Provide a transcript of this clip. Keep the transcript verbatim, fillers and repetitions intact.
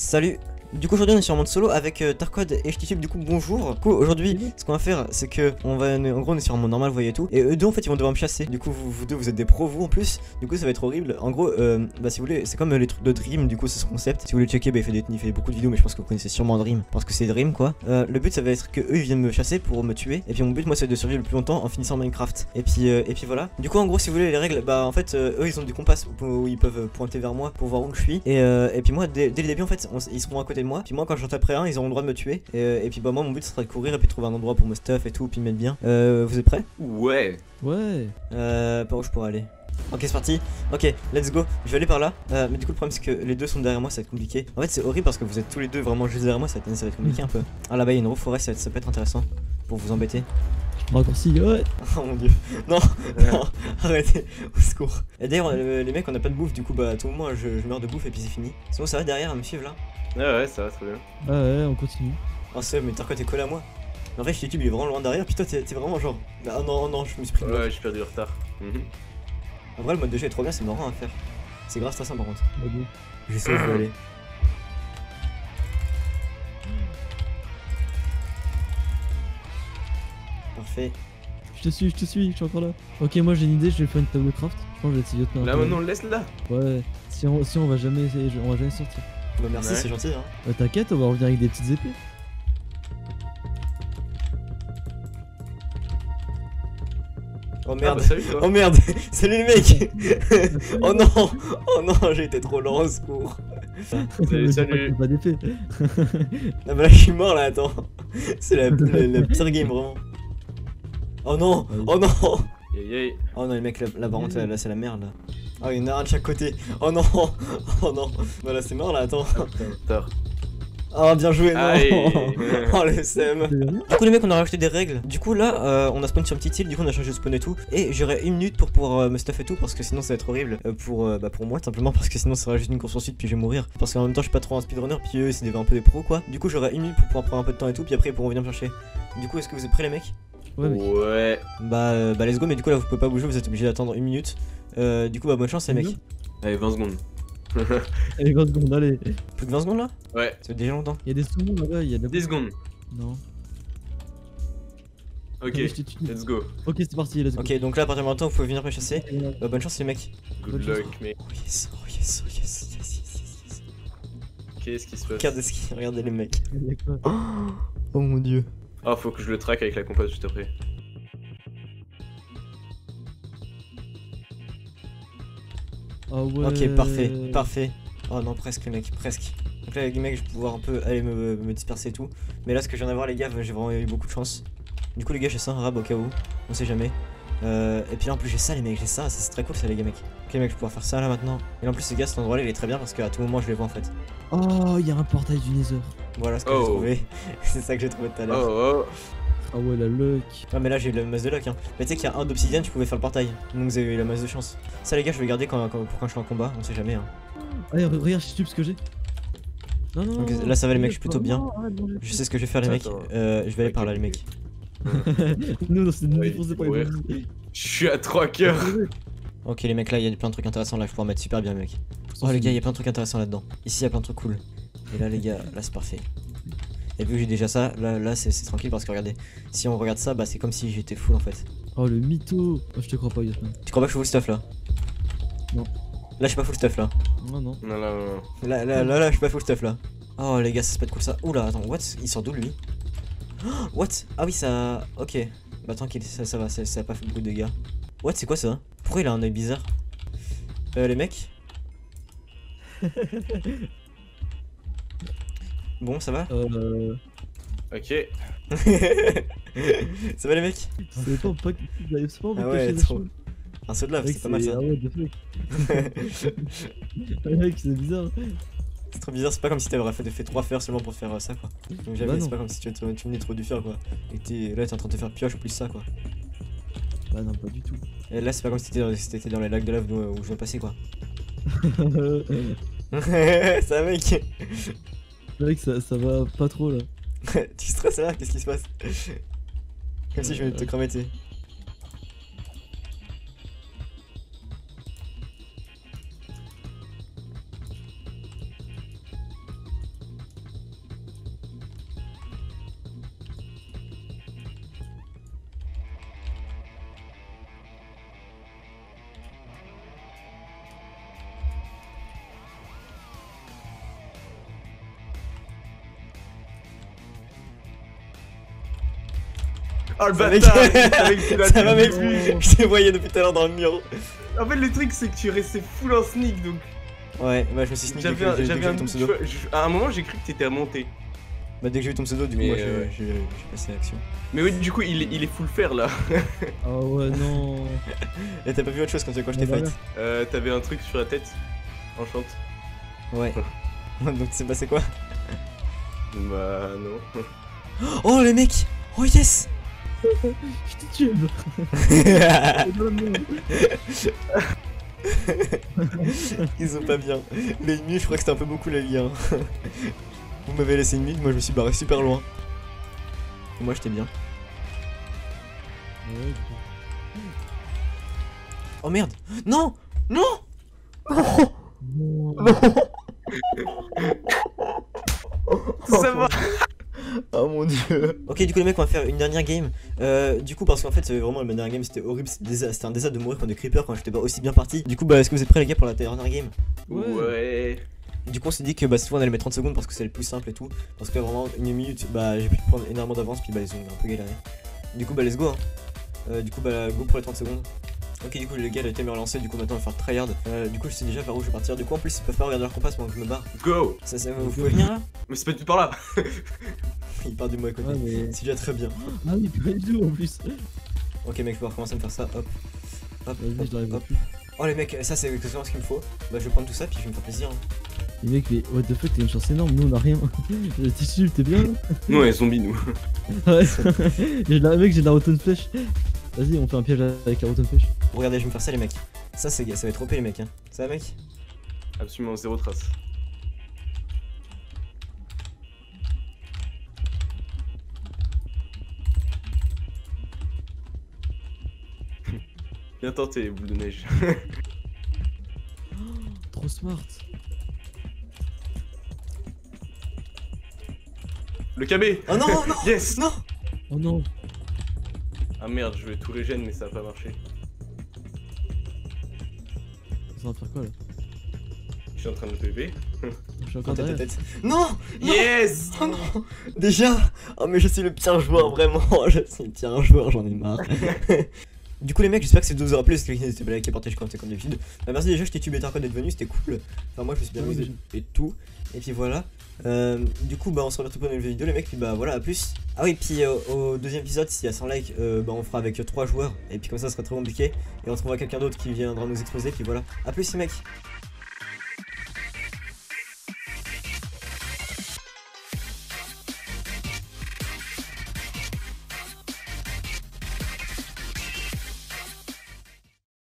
Salut. Du coup aujourd'hui on est sur un monde solo avec euh, Tarkod et Chtitube. Du coup bonjour. Du coup aujourd'hui ce qu'on va faire c'est que on va en gros on est sur un monde normal vous voyez tout. Et eux deux en fait ils vont devoir me chasser. Du coup vous, vous deux vous êtes des pros vous en plus. Du coup ça va être horrible. En gros euh, bah si vous voulez c'est comme euh, les trucs de Dream du coup c'est ce concept. Si vous voulez checker bah il fait, des, il fait beaucoup de vidéos mais je pense que vous connaissez sûrement Dream parce que c'est Dream quoi. Euh, le but ça va être que eux ils viennent me chasser pour me tuer. Et puis mon but moi c'est de survivre le plus longtemps en finissant Minecraft. Et puis euh, et puis voilà. Du coup en gros si vous voulez les règles bah en fait euh, eux ils ont du compas où ils peuvent pointer vers moi pour voir où je suis. Et, euh, et puis moi dès, dès le début en fait on, ils seront à côté de moi, puis moi quand j'en taperai un ils auront le droit de me tuer et, euh, et puis bah moi mon but ce sera de courir et puis trouver un endroit pour me stuff et tout puis mettre bien. Euh, vous êtes prêts? Ouais. Ouais. Euh, par où je pourrais aller? Ok c'est parti, ok let's go, je vais aller par là, euh, mais du coup le problème c'est que les deux sont derrière moi ça va être compliqué. En fait c'est horrible parce que vous êtes tous les deux vraiment juste derrière moi ça va être, ça va être compliqué un peu. Ah là-bas il y a une reforêt ça, ça peut être intéressant pour vous embêter. Encore si, ouais. Oh mon dieu. Non, non, arrêtez, au secours. Et d'ailleurs euh, les mecs on a pas de bouffe du coup bah à tout moment je, je meurs de bouffe et puis c'est fini. Sinon ça va derrière à me suivre là? Ouais ouais ça va très bien. Ouais ouais on continue. Oh c'est mais Tarkod t'es collé à moi. En vrai Chtitube il est vraiment loin derrière puis toi t'es vraiment genre. Ah non non je me suis pris. Ouais j'ai perdu du retard. En vrai le mode de jeu est trop bien c'est marrant à faire. C'est grave stressant par contre. Je sais où je veux aller. Parfait. Je te suis, je te suis, je suis encore là. Ok, moi j'ai une idée, je vais faire une table de craft. Je pense que je vais essayer Yotman. Là maintenant, laisse là. Ouais, si on, si on va jamais essayer, on va jamais sortir. Bah merci, ouais. C'est gentil. Hein. Bah, t'inquiète, on va revenir avec des petites épées. Oh merde, ah bah, salut, oh merde, salut les mecs. Oh non, oh non, j'ai été trop lent au secours. Salut, salut. Pas d'épée. Ah bah là je suis mort là, attends. C'est la, la, la pire game vraiment. Oh non, oh non. Yeah, yeah. Oh non les mecs, là par contre là, là c'est la merde là. Oh il y en a un de chaque côté. Oh non, oh non. Bah là c'est mort là, attends. Oh bien joué, non. Oh le S M. Du coup les mecs on a rajouté des règles. Du coup là euh, on a spawn sur une petite île, du coup on a changé de spawn et tout. Et j'aurai une minute pour pouvoir euh, me stuff et tout parce que sinon ça va être horrible euh, pour, euh, bah, pour moi simplement parce que sinon ça sera juste une course ensuite puis je vais mourir. Parce qu'en même temps je suis pas trop un speedrunner puis eux c'est un peu des pros quoi. Du coup j'aurai une minute pour pouvoir prendre un peu de temps et tout puis après ils pourront venir me chercher. Du coup est-ce que vous êtes prêts les mecs? Ouais, mec. Ouais. Bah, euh, bah let's go, mais du coup là vous pouvez pas bouger, vous êtes obligé d'attendre une minute. Euh, du coup bah bonne chance les mecs. Allez vingt secondes. Allez vingt secondes, allez. Plus de vingt secondes là? Ouais. Ça fait déjà longtemps. Il y a des secondes là-bas, il y a des... dix secondes. Non. Ok, non, let's go. Ok c'est parti, let's go. Ok donc là à partir de maintenant vous pouvez venir me chasser. Bah bonne chance les mecs. Good bonne luck mec. Oh yes, oh yes, oh yes, yes, yes, yes, yes. Qu'est-ce qui se passe? Regardez ce qui... Regardez les mecs. Oh, oh mon dieu. Ah, oh, faut que je le traque avec la compasse juste après. Ah ouais. Ok, parfait, parfait. Oh non, presque, mec, presque. Donc là, avec les mecs, je vais pouvoir un peu aller me, me disperser et tout. Mais là, ce que je viens d'avoir, les gars, j'ai vraiment eu beaucoup de chance. Du coup, les gars, j'ai ça, un rab au cas où. On sait jamais. Euh, et puis là, en plus, j'ai ça, les mecs, j'ai ça. C'est très cool, ça, les gars, mec. Ok, mec, je vais pouvoir faire ça là maintenant. Et là, en plus, les gars, cet endroit-là, il est très bien parce qu'à tout moment, je les vois en fait. Oh, il y a un portail du Nether. Voilà ce que oh. j'ai trouvé. C'est ça que j'ai trouvé tout à l'heure. Oh, oh. Ah ouais, la luck. Ah, mais là j'ai eu la masse de luck. Hein. Mais tu sais qu'il y a un d'obsidienne, tu pouvais faire le portail. Donc vous avez eu la masse de chance. Ça, les gars, je vais garder quand, quand, pour quand je suis en combat. On sait jamais. Hein. Allez, regarde, je tue ce que j'ai. Non, non. Donc, là, ça va, les mecs, je suis plutôt bien. Je sais ce que je vais faire, les mecs. Euh, je vais aller par là, les mecs. Non, non, c'est une défonce pour les mecs. Je suis à trois cœurs. Ok, les mecs, là, il y a plein de trucs intéressants. Là, je pourrais mettre super bien, les mecs. Oh, les gars, il y a plein de trucs intéressants là-dedans. Ici, il y a plein de trucs cool. Et là les gars, là c'est parfait. Et vu que j'ai déjà ça, là, là c'est tranquille parce que regardez, si on regarde ça, bah c'est comme si j'étais full en fait. Oh le mytho. Oh, je te crois pas Yotman. Tu crois pas que je suis full stuff là? Non. Là je suis pas full stuff là. Non non. Non, non, non. Là, là, là, là je suis pas full stuff là. Oh les gars, ça se pète cool ça. Oula, attends, what? Il sort d'où lui? Oh, what? Ah oui ça... Ok. Bah tranquille, ça, ça va, ça, ça a pas fait beaucoup de dégâts. What? C'est quoi ça? Pourquoi il a un œil bizarre? Euh les mecs. Bon, ça va? Euh... Ok. Ça va les mecs? C'est pas pas que c'est pas ah ouais, trop. Un saut de lave, c'est pas mal ça. Ah ouais, de fait. Ah mec, c'est bizarre. C'est trop bizarre, c'est pas comme si t'avais fait, fait trois fers seulement pour faire ça quoi. Donc jamais, bah c'est pas comme si tu, tu, tu venais trop du fer quoi. Et t'es là, t'es en train de te faire pioche plus ça quoi. Bah non, pas du tout. Et là, c'est pas comme si t'étais dans les lacs de lave où, où je viens passer quoi. Ça mec. Mec, ça, ça va pas trop là. Tu stresses là? Qu'est-ce qui se passe? Comme si je venais de te cramer, tu sais. Oh le bâtard. Ça va mec, je te voyais depuis tout à l'heure dans le mur. En fait le truc c'est que tu restais full en sneak donc. Ouais, bah je me suis sneak dès que j'ai vu ton pseudo. À un moment j'ai cru que t'étais remonté. Bah dès que j'ai vu ton pseudo du coup moi j'ai passé à l'action. Mais oui du coup il, il est full fer là. Oh ouais non. Et t'as pas vu autre chose quand je t'ai fight? Euh t'avais un truc sur la tête. Enchante. Ouais. Donc tu sais passé quoi? Bah non. Oh les mecs. Oh yes. Chtitube. Ils sont pas bien. Les ennemis je crois que c'était un peu beaucoup la vie hein. Vous m'avez laissé une mine, moi je me suis barré super loin. Et moi j'étais bien. Oh merde. Non. Non. Non. Non. Ça va. Oh mon dieu. Ok du coup les mecs on va faire une dernière game euh, du coup parce qu'en fait c'est vraiment la dernière game c'était horrible. C'était un désastre de mourir contre des creepers quand j'étais pas aussi bien parti. Du coup bah est-ce que vous êtes prêts les gars pour la dernière game? Ouais, ouais. Du coup on s'est dit que bah souvent on allait mettre trente secondes parce que c'est le plus simple et tout. Parce que là, vraiment une minute bah j'ai pu prendre énormément d'avance puis bah ils ont un peu galéré. Du coup bah let's go hein. euh, Du coup bah go pour les trente secondes. Ok du coup les gars le thème est relancé, du coup maintenant on va faire tryhard. Euh, du coup je sais déjà par où je vais partir, du coup en plus ils peuvent pas regarder leur compass pendant que je me barre. Go. Ça ça vous pouvez venir là? Mais c'est pas du tout par là. Il part du mauvais côté, ah, mais... c'est déjà très bien. Ah oui pas du tout en plus. Ok mec je vais recommencer à me faire ça, hop. Hop, hop, hop, hop. Oh les mecs ça c'est exactement ce qu'il me faut. Bah je vais prendre tout ça puis je vais me faire plaisir hein. Les mecs, mais what the fuck, t'as une chance énorme, nous on a rien. Le tissu, t'es bien? Nous on est zombies, nous. Ouais, les mecs, j'ai de la rotonne flèche. Vas-y, on fait un piège avec la rotonne flèche. Regardez, je vais me faire ça, les mecs. Ça, ça va être O P, les mecs. Hein. Ça va, mec? Absolument, zéro trace. Bien tenté, les boules de neige. Oh, trop smart. Le K B. Oh non, non. Yes. Non. Oh non. Ah merde, je vais tout régène mais ça a pas marché. Ça va faire quoi là? Je suis en train de P V P. Je suis encore derrière. Non, non. Yes. Oh non. Déjà. Oh mais je suis le pire joueur vraiment. Je suis le pire joueur, j'en ai marre. Du coup les mecs j'espère que c'est vous aura plu parce que n'hésitez pas à liker, partager, commenter comme d'habitude. Bah merci déjà Chtitube et Tarkod d'être venus, c'était cool. Enfin moi je me suis bien amusé et tout. Et puis voilà. Euh, du coup bah on se retrouve pour une nouvelle vidéo les mecs puis bah voilà à plus. Ah oui puis euh, au deuxième épisode s'il y a cent likes euh, bah on fera avec trois joueurs et puis comme ça ça sera très compliqué. Et on trouvera quelqu'un d'autre qui viendra nous exposer puis voilà. À plus les mecs.